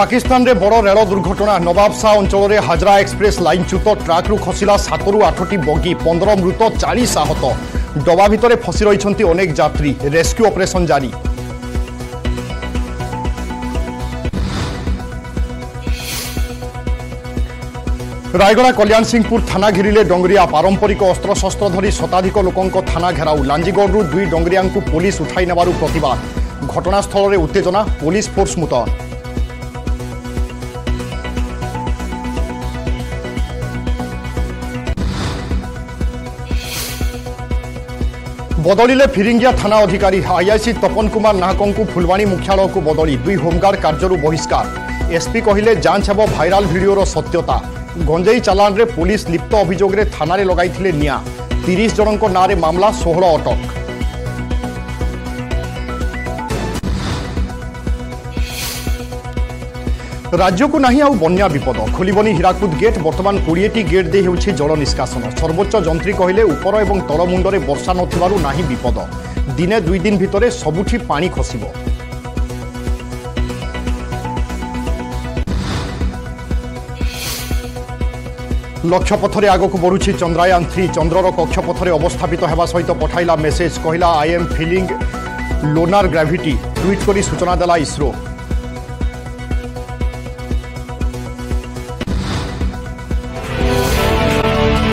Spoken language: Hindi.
पाकिस्तान रे बड़ रेल दुर्घटना। नवाबसा अंचल में हाजरा एक्सप्रेस लाइनच्युत ट्रक्रु खसला 7 ରୁ 8 बगी, 15 मृत, 40 आहत। डबा भितर फसी रही अनेक यात्री, रेस्क्यू ऑपरेशन जारी। रायगढ़ कल्याण सिंहपुर थाना घेरिले डंगरिया, पारंपरिक अस्त्रशस्त्र धरी शताधिक लोकंको थाना घेराउ। लांजीगढ़ 2 डंगरिया पुलिस उठाई नेबारु प्रतिवाद, घटनास्थल में उत्तेजना, पुलिस फोर्स मुतयन। बदलिले फिरिंगिया थाना अधिकारी, आईआईसी तपन कुमार नाहकों फुलवाणी मुख्यालय को बदली, 2 होमगार्ड कार्यरू बहिष्कार। एसपी कहिले जांच हेबो भाइराल भिडियोर सत्यता। गंजेई चालान रे पुलिस लिप्त अभियोग रे थाना रे लगाई थिले निया, 30 जनक ना रे मामला, 16 अटक। राज्य को नहीं आउ बन्या विपद, खोलबनी हीराकुद गेट, बर्तमान 20टी गेट दे होछि जल निष्कासन। सर्वोच्च जंत्री कहिले उपर एवं तल मुंडरे वर्षा नथिबारु नाही विपद, दिने 2 दिन भितरे सबुठी पानी खसिबो। लक्ष्यपथरे आगक बढ़ुछि चंद्रयान 3, चंद्रर कक्षपथरे अवस्थापित होगा सहित पठाइला मेसेज, कहला I am feeling lunar gravity, tweet करी सूचना देला इस्रो।